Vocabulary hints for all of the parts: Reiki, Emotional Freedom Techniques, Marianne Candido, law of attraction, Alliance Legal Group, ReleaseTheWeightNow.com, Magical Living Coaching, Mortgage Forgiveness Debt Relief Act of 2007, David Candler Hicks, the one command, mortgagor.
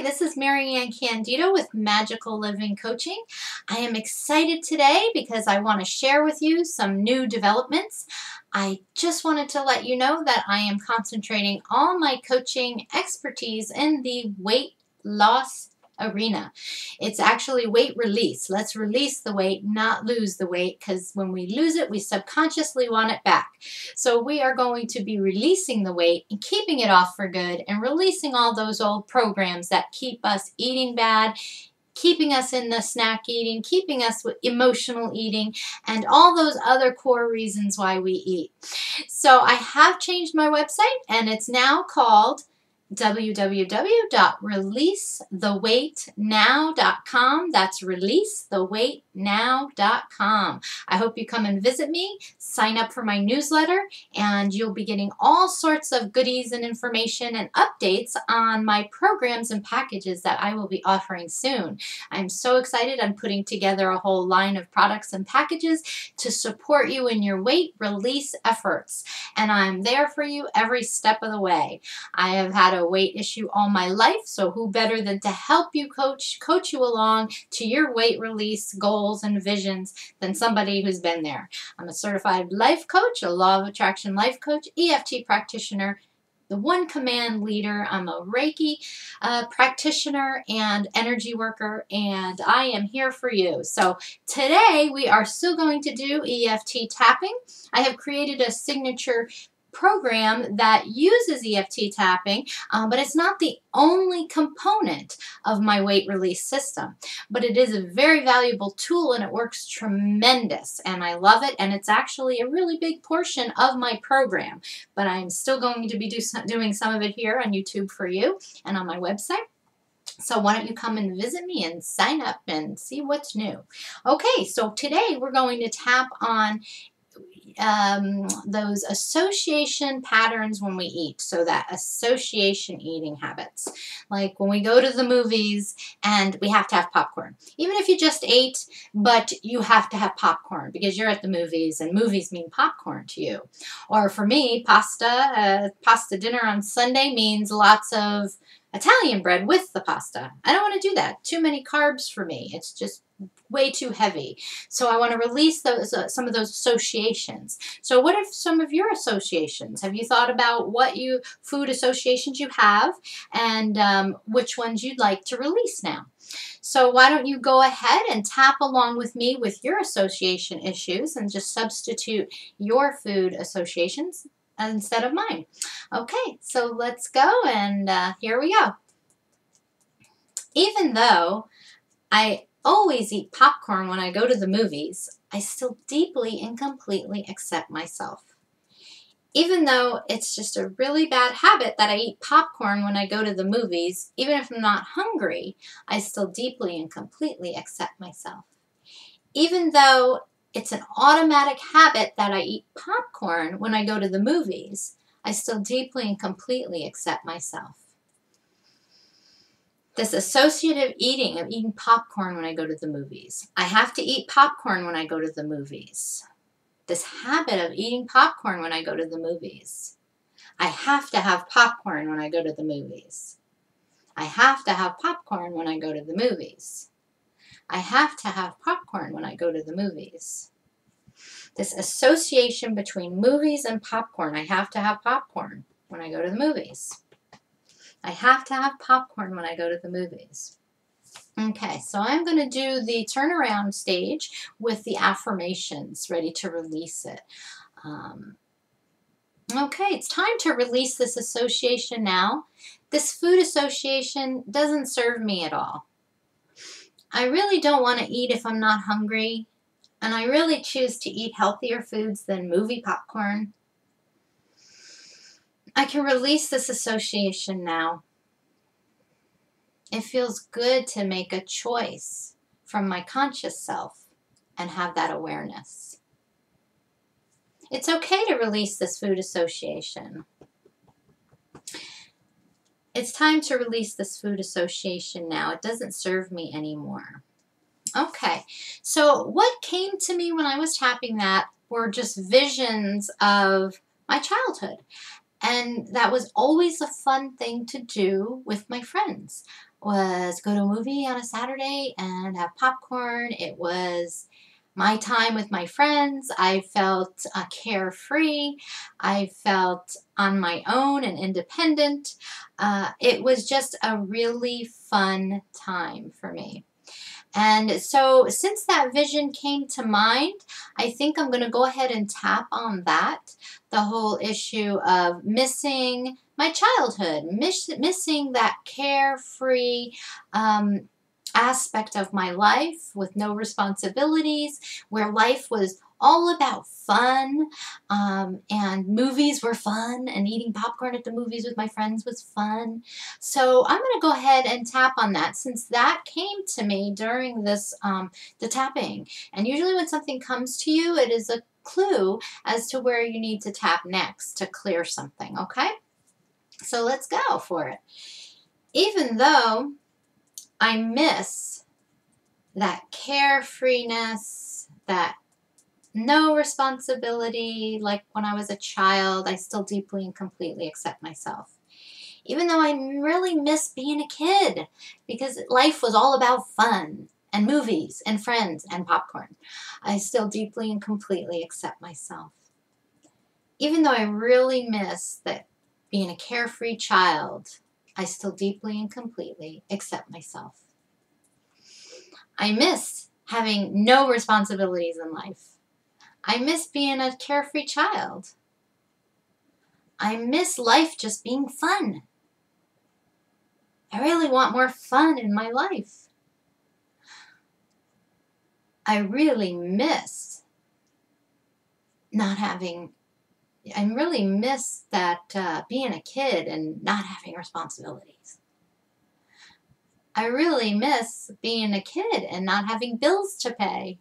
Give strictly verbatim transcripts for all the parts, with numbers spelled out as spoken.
Hi, this is Marianne Candido with Magical Living Coaching. I am excited today because I want to share with you some new developments. I just wanted to let you know that I am concentrating all my coaching expertise in the weight loss arena. It's actually weight release. Let's release the weight, not lose the weight, because when we lose it, we subconsciously want it back. So we are going to be releasing the weight and keeping it off for good and releasing all those old programs that keep us eating bad, keeping us in the snack eating, keeping us with emotional eating, and all those other core reasons why we eat. So I have changed my website, and it's now called w w w dot release the weight now dot com. That's release the weight now dot com. I hope you come and visit me, sign up for my newsletter, and you'll be getting all sorts of goodies and information and updates on my programs and packages that I will be offering soon. I'm so excited. I'm putting together a whole line of products and packages to support you in your weight release efforts, and I'm there for you every step of the way. I have had a weight issue all my life, so who better than to help you coach, coach you along to your weight release goals and visions than somebody who's been there. I'm a certified life coach, a law of attraction life coach, E F T practitioner, the one command leader. I'm a Reiki uh, practitioner and energy worker, and I am here for you. So today we are still going to do E F T tapping. I have created a signature program that uses E F T tapping, um, but it's not the only component of my weight release system. But it is a very valuable tool, and it works tremendous, and I love it, and it's actually a really big portion of my program. But I'm still going to be do some, doing some of it here on YouTube for you and on my website. So why don't you come and visit me and sign up and see what's new. Okay, so today we're going to tap on Um, those association patterns when we eat, so that association eating habits. Like when we go to the movies and we have to have popcorn. Even if you just ate, but you have to have popcorn because you're at the movies and movies mean popcorn to you. Or for me, pasta, uh, pasta dinner on Sunday means lots of Italian bread with the pasta. I don't want to do that. Too many carbs for me. It's just way too heavy. So I want to release those uh, some of those associations. So what are some of your associations? Have you thought about what you food associations you have, and um, which ones you'd like to release now? So why don't you go ahead and tap along with me with your association issues and just substitute your food associations instead of mine. Okay, so let's go, and uh, here we go. Even though I always eat popcorn when I go to the movies, I still deeply and completely accept myself. Even though it's just a really bad habit that I eat popcorn when I go to the movies, even if I'm not hungry, I still deeply and completely accept myself. Even though it's an automatic habit that I eat popcorn when I go to the movies, I still deeply and completely accept myself. This associative eating of eating popcorn when I go to the movies. I have to eat popcorn when I go to the movies. This habit of eating popcorn when I go to the movies. I have to have popcorn when I go to the movies. I have to have popcorn when I go to the movies. I have to have popcorn when I go to the movies. This association between movies and popcorn. I have to have popcorn when I go to the movies. I have to have popcorn when I go to the movies. Okay, so I'm going to do the turnaround stage with the affirmations, ready to release it. Um, okay, it's time to release this association now. This food association doesn't serve me at all. I really don't want to eat if I'm not hungry, and I really choose to eat healthier foods than movie popcorn. I can release this association now. It feels good to make a choice from my conscious self and have that awareness. It's okay to release this food association. It's time to release this food association now. It doesn't serve me anymore. Okay, so what came to me when I was tapping that were just visions of my childhood. And that was always a fun thing to do with my friends, was go to a movie on a Saturday and have popcorn. It was my time with my friends. I felt uh, carefree. I felt on my own and independent. Uh, it was just a really fun time for me. And so since that vision came to mind, I think I'm going to go ahead and tap on that, the whole issue of missing my childhood, miss, missing that carefree um, aspect of my life with no responsibilities, where life was all about fun, um, and movies were fun, and eating popcorn at the movies with my friends was fun. So I'm going to go ahead and tap on that, since that came to me during this, um, the tapping. And usually when something comes to you, it is a clue as to where you need to tap next to clear something, okay? So let's go for it. Even though I miss that carefreeness, that no responsibility, like when I was a child, I still deeply and completely accept myself. Even though I really miss being a kid, because life was all about fun and movies and friends and popcorn, I still deeply and completely accept myself. Even though I really miss that being a carefree child, I still deeply and completely accept myself. I miss having no responsibilities in life. I miss being a carefree child. I miss life just being fun. I really want more fun in my life. I really miss not having, I really miss that uh, being a kid and not having responsibilities. I really miss being a kid and not having bills to pay.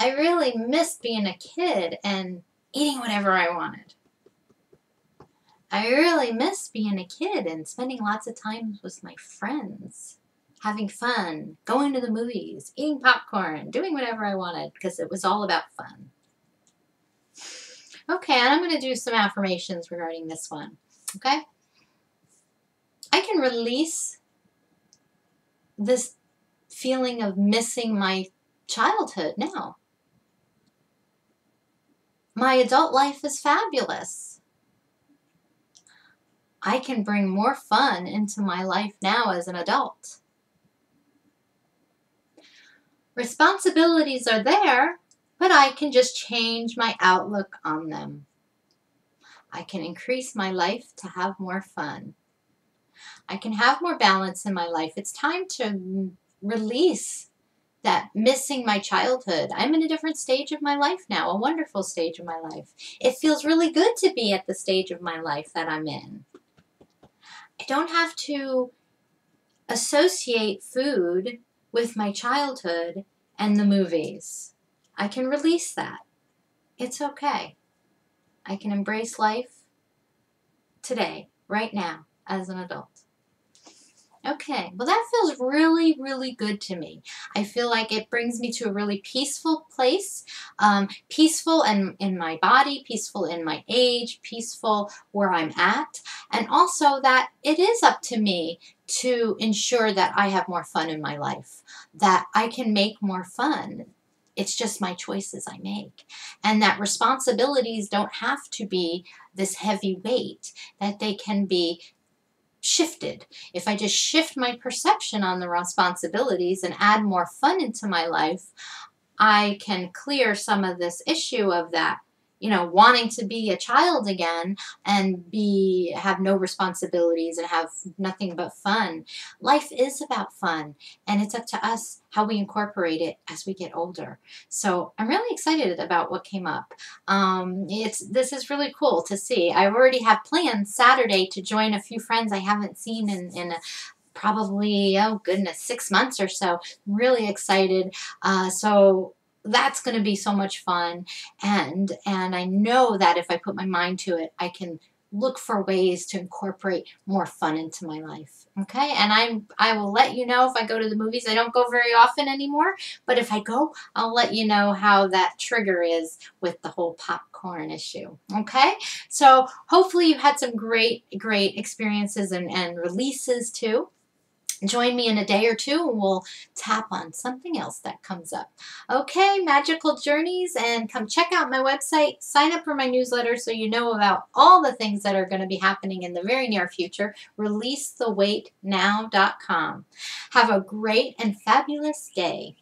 I really missed being a kid and eating whatever I wanted. I really missed being a kid and spending lots of time with my friends, having fun, going to the movies, eating popcorn, doing whatever I wanted, because it was all about fun. Okay, and I'm going to do some affirmations regarding this one, okay? I can release this feeling of missing my childhood now. My adult life is fabulous. I can bring more fun into my life now as an adult. Responsibilities are there, but I can just change my outlook on them. I can increase my life to have more fun. I can have more balance in my life. It's time to release that missing my childhood. I'm in a different stage of my life now, a wonderful stage of my life. It feels really good to be at the stage of my life that I'm in. I don't have to associate food with my childhood and the movies. I can release that. It's okay. I can embrace life today, right now, as an adult. Okay, well that feels really, really good to me. I feel like it brings me to a really peaceful place, um, peaceful in, in my body, peaceful in my age, peaceful where I'm at, and also that it is up to me to ensure that I have more fun in my life, that I can make more fun. It's just my choices I make. And that responsibilities don't have to be this heavy weight, that they can be shifted. If I just shift my perception on the responsibilities and add more fun into my life, I can clear some of this issue of that, you know, wanting to be a child again and be, have no responsibilities and have nothing but fun. Life is about fun, and it's up to us how we incorporate it as we get older. So I'm really excited about what came up. Um, it's this is really cool to see. I already have plans Saturday to join a few friends I haven't seen in, in a, probably, oh goodness, six months or so. I'm really excited. Uh, so that's going to be so much fun, and and I know that if I put my mind to it, I can look for ways to incorporate more fun into my life. Okay. And I'm, I will let you know if I go to the movies. I don't go very often anymore, but if I go, I'll let you know how that trigger is with the whole popcorn issue. Okay. So hopefully you've had some great, great experiences and, and releases too. Join me in a day or two and we'll tap on something else that comes up. Okay, magical journeys, and come check out my website. Sign up for my newsletter so you know about all the things that are going to be happening in the very near future. Release the weight now dot com. Have a great and fabulous day.